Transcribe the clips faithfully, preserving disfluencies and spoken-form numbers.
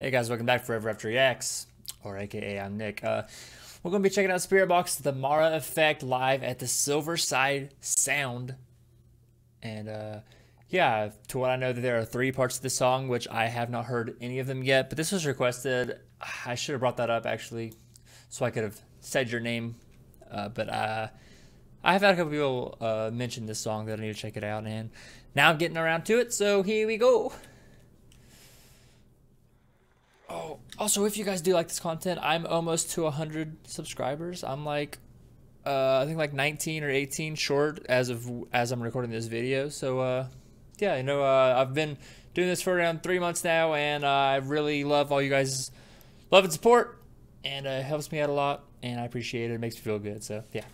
Hey guys, welcome back to Forever After Reacts, or aka I'm Nick. Uh, we're going to be checking out Spiritbox, The Mara Effect, live at the Silverside Sound. And uh, yeah, to what I know, that there are three parts of the song, which I have not heard any of them yet, but this was requested. I should have brought that up actually, so I could have said your name. Uh, but uh, I have had a couple people uh, mention this song that I need to check it out, and now I'm getting around to it, so here we go. Oh, also, if you guys do like this content, I'm almost to one hundred subscribers. I'm like, uh, I think like nineteen or eighteen short as of as I'm recording this video. So, uh, yeah, you know, uh, I've been doing this for around three months now, and uh, I really love all you guys' love and support, and uh, it helps me out a lot, and I appreciate it. It makes me feel good. So, yeah.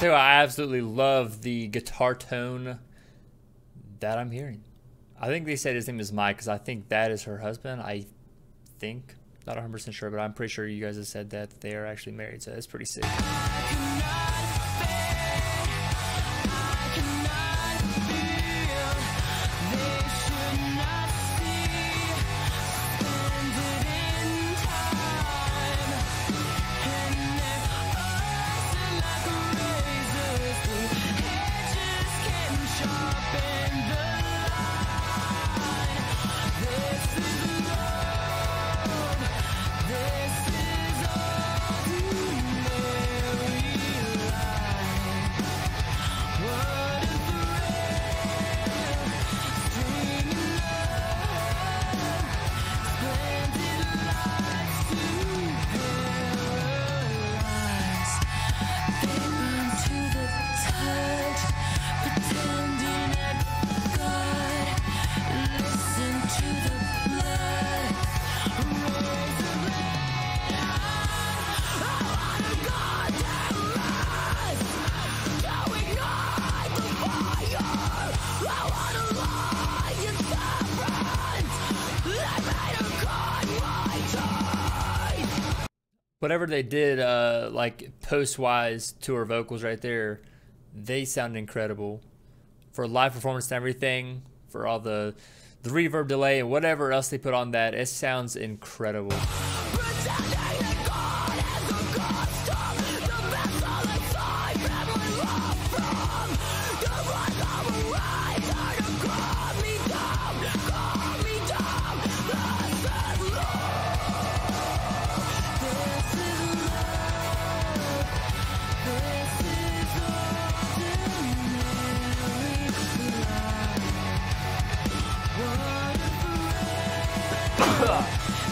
I absolutely love the guitar tone that I'm hearing. I think they said his name is Mike, because I think that is her husband. I think, not one hundred percent sure, but I'm pretty sure you guys have said that they are actually married, so that's pretty sick. Whatever they did, uh, like post-wise to her vocals right there, they sound incredible. For live performance and everything, for all the, the reverb delay and whatever else they put on that, it sounds incredible.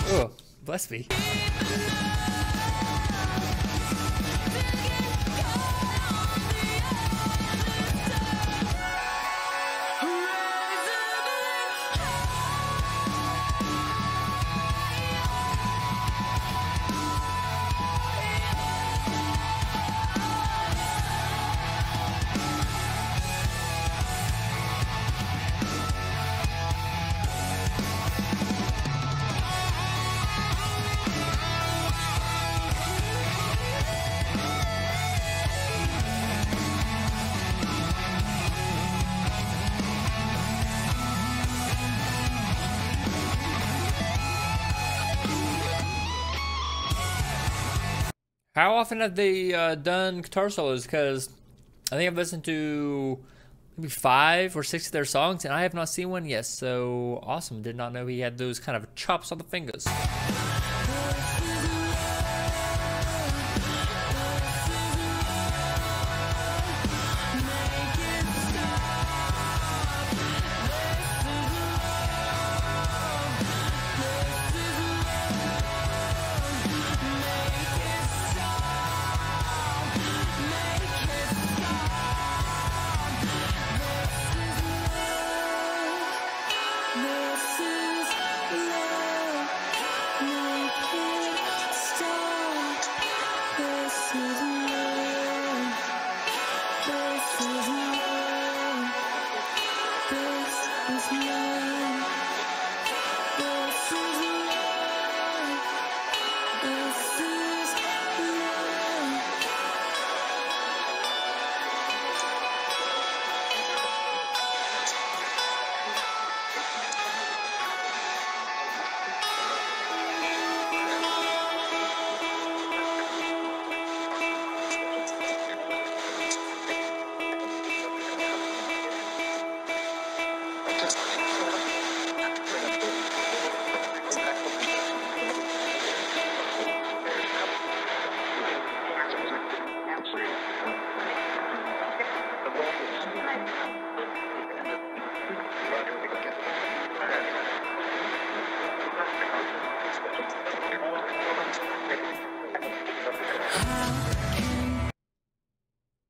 Oh, bless me. How often have they uh, done guitar solos? Because I think I've listened to maybe five or six of their songs, and I have not seen one yet. So awesome. Did not know he had those kind of chops on the fingers.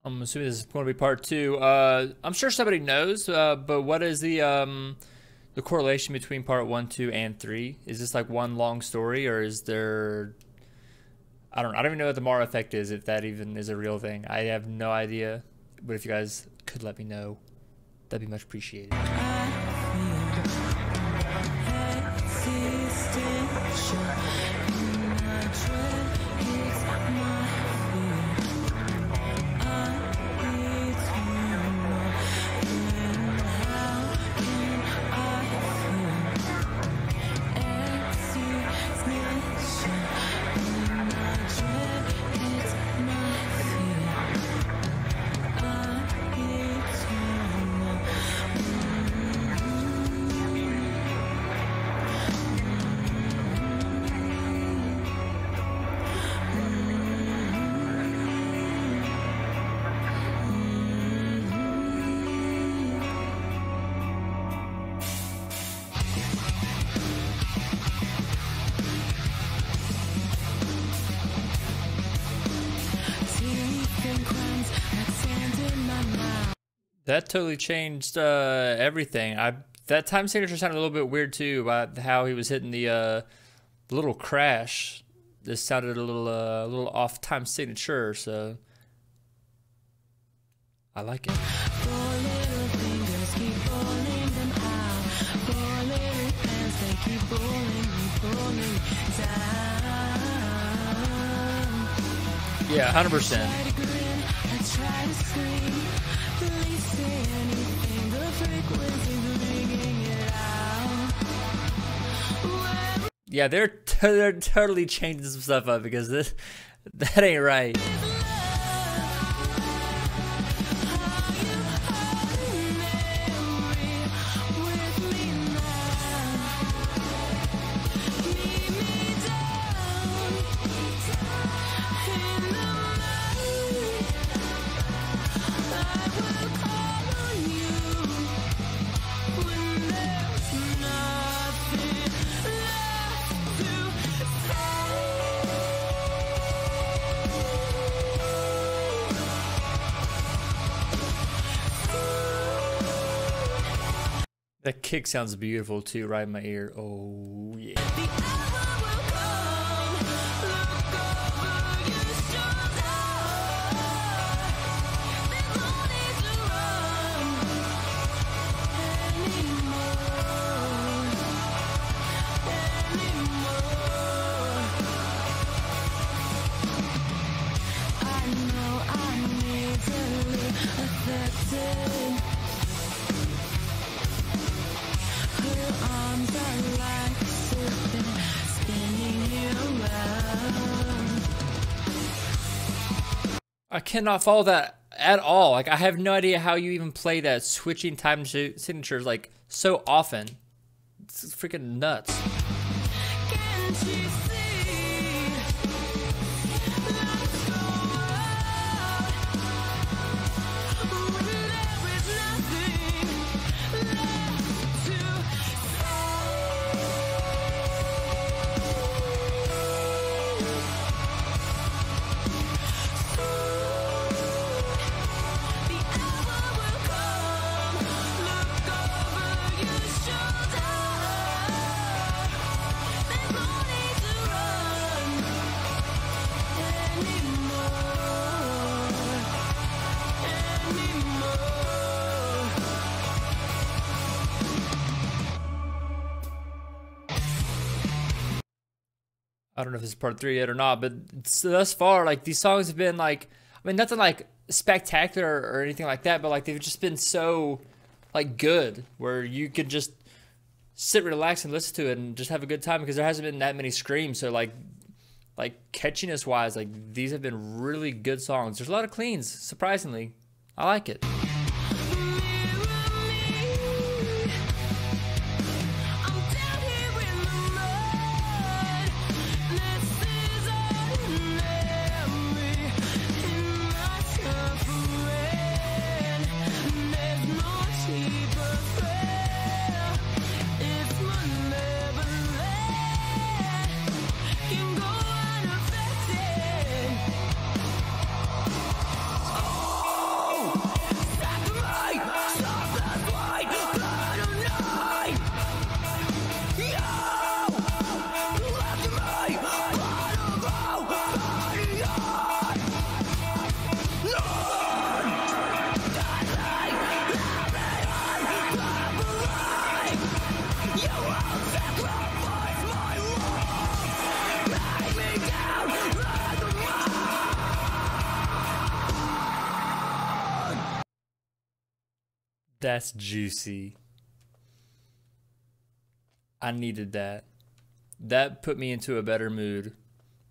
I'm assuming this is going to be part two. Uh, I'm sure somebody knows, uh, but what is the um, the correlation between part one, two, and three? Is this like one long story, or is there? I don't. I don't even know what the Mara effect is. If that even is a real thing, I have no idea. But if you guys could let me know, that'd be much appreciated. That totally changed uh, everything. I, that time signature sounded a little bit weird too, about how he was hitting the uh, little crash. This sounded a little uh, a little off time signature, so I like it. Yeah, one hundred percent. Try to scream, really say anything, the frequency's ringing it out. Yeah, they're, t they're totally changing some stuff up because this, that ain't right. That kick sounds beautiful too, right in my ear. Oh yeah. cannot follow that at all. Like, I have no idea how you even play that, switching time signatures like so often. This is freaking nuts. I don't know if it's part three yet or not, but thus far, like, these songs have been, like, I mean, nothing, like, spectacular or anything like that, but, like, they've just been so, like, good, where you could just sit, relax, and listen to it and just have a good time, because there hasn't been that many screams, so, like, like, catchiness-wise, like, these have been really good songs. There's a lot of cleans, surprisingly. I like it. That's juicy. I needed that. That put me into a better mood,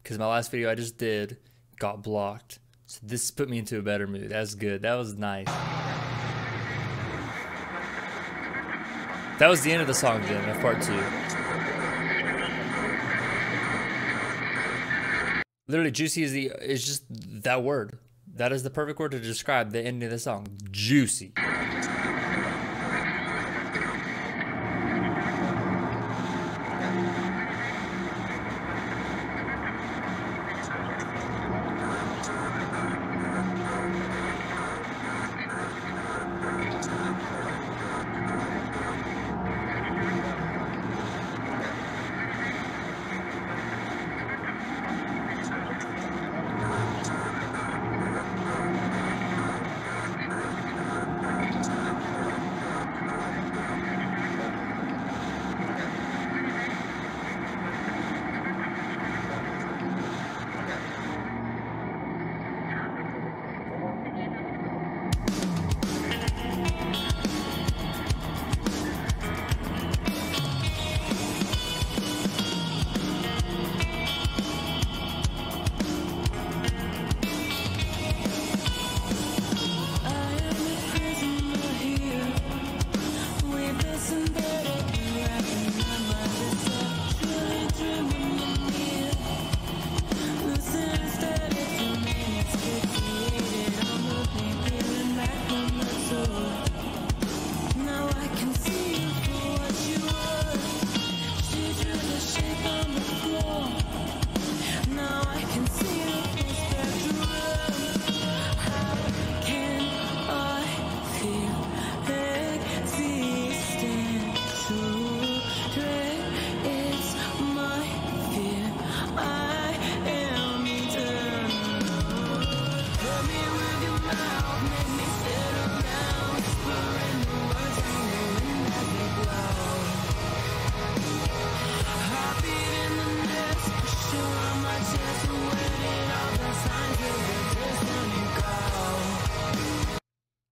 because my last video I just did got blocked. So this put me into a better mood. That's good. That was nice. That was the end of the song, Jim, of part two. Literally, juicy is the is just that word. That is the perfect word to describe the end of the song. Juicy.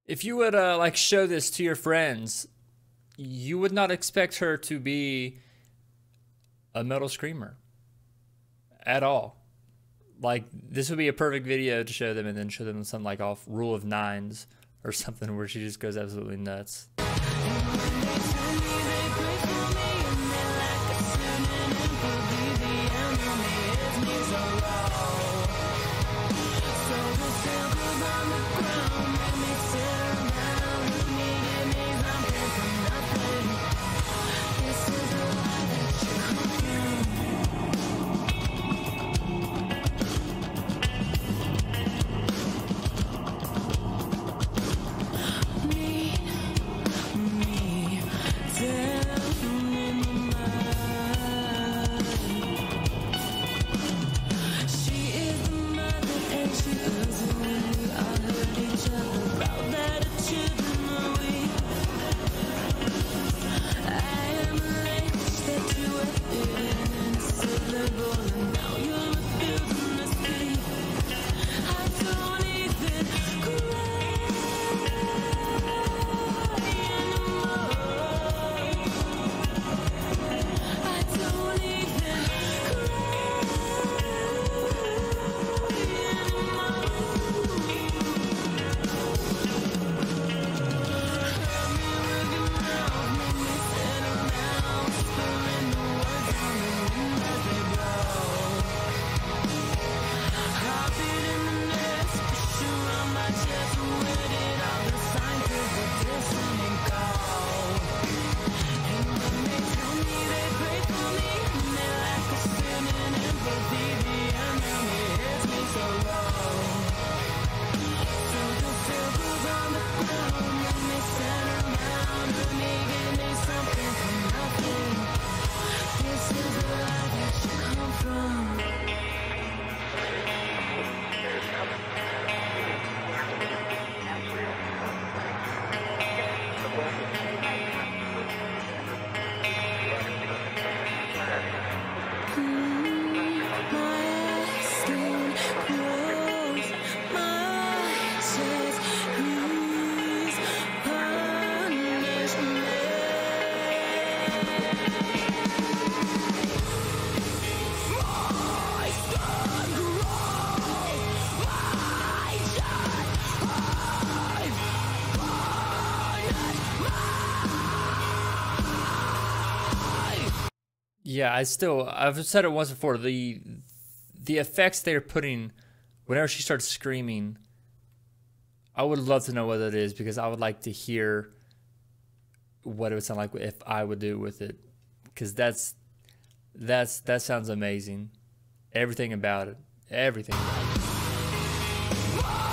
If you would uh, like show this to your friends, you would not expect her to be a metal screamer at all. like this would be a perfect video to show them and then show them something like off Rule of Nines or something where she just goes absolutely nuts. Yeah, I still, I've said it once before, the the effects they're putting whenever she starts screaming, I would love to know what that is, because I would like to hear what it would sound like if I would do with it, because that's, that's, that sounds amazing. Everything about it, everything about it. Bye.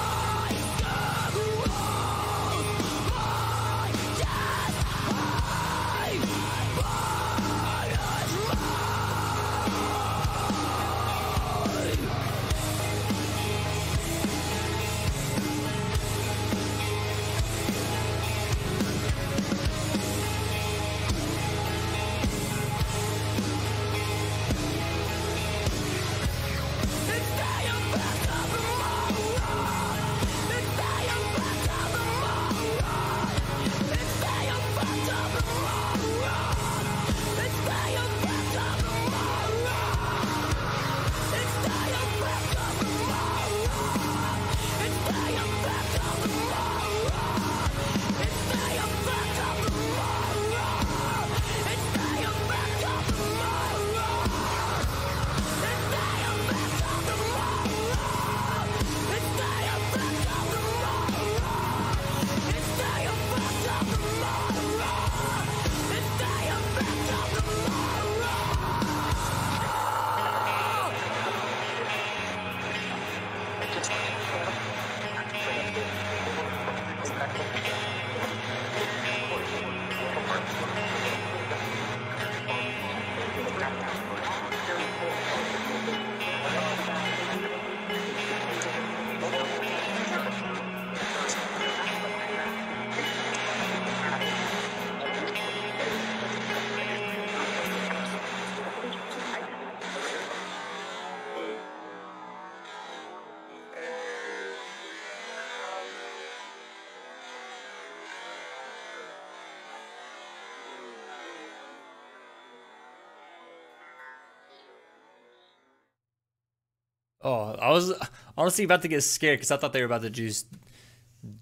Oh, I was honestly about to get scared because I thought they were about to just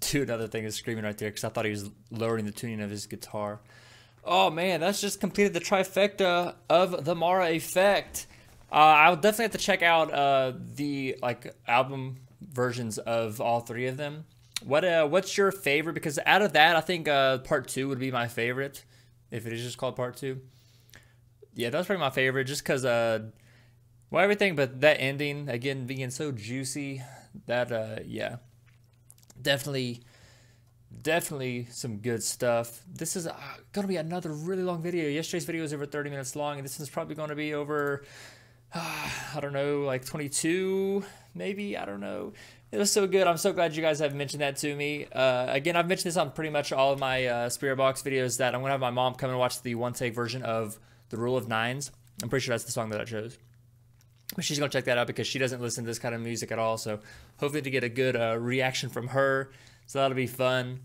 do another thing of screaming right there because I thought he was lowering the tuning of his guitar. Oh man, that's just completed the trifecta of The Mara Effect. Uh, I'll definitely have to check out uh, the like album versions of all three of them. What uh, what's your favorite? Because out of that, I think uh, part two would be my favorite, if it is just called part two. Yeah, that's probably my favorite, just because uh, well, everything but that ending again being so juicy. That uh, yeah, definitely. Definitely some good stuff. This is uh, gonna be another really long video. Yesterday's video was over thirty minutes long, and this is probably gonna be over, uh, I don't know, like twenty-two, maybe, I don't know. It was so good. I'm so glad you guys have mentioned that to me. Uh, again, I've mentioned this on pretty much all of my uh, Spiritbox videos that I'm gonna have my mom come and watch the one-take version of The Rule of Nines. I'm pretty sure that's the song that I chose. But she's gonna check that out because she doesn't listen to this kind of music at all, so hopefully to get a good uh, reaction from her. So that'll be fun.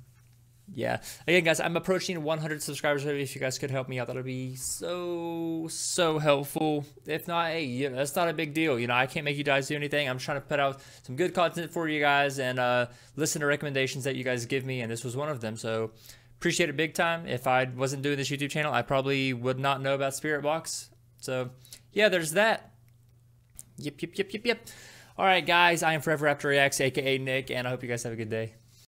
Yeah. Again, guys, I'm approaching one hundred subscribers. Maybe if you guys could help me out, that'll be so, so helpful. If not, hey, you know, that's not a big deal. You know, I can't make you guys do anything. I'm trying to put out some good content for you guys and uh, listen to recommendations that you guys give me. And this was one of them. So appreciate it big time. If I wasn't doing this YouTube channel, I probably would not know about Spiritbox. So yeah, there's that. Yep, yep, yep, yep, yep. All right, guys, I am Forever After Reacts, A K A Nick, and I hope you guys have a good day.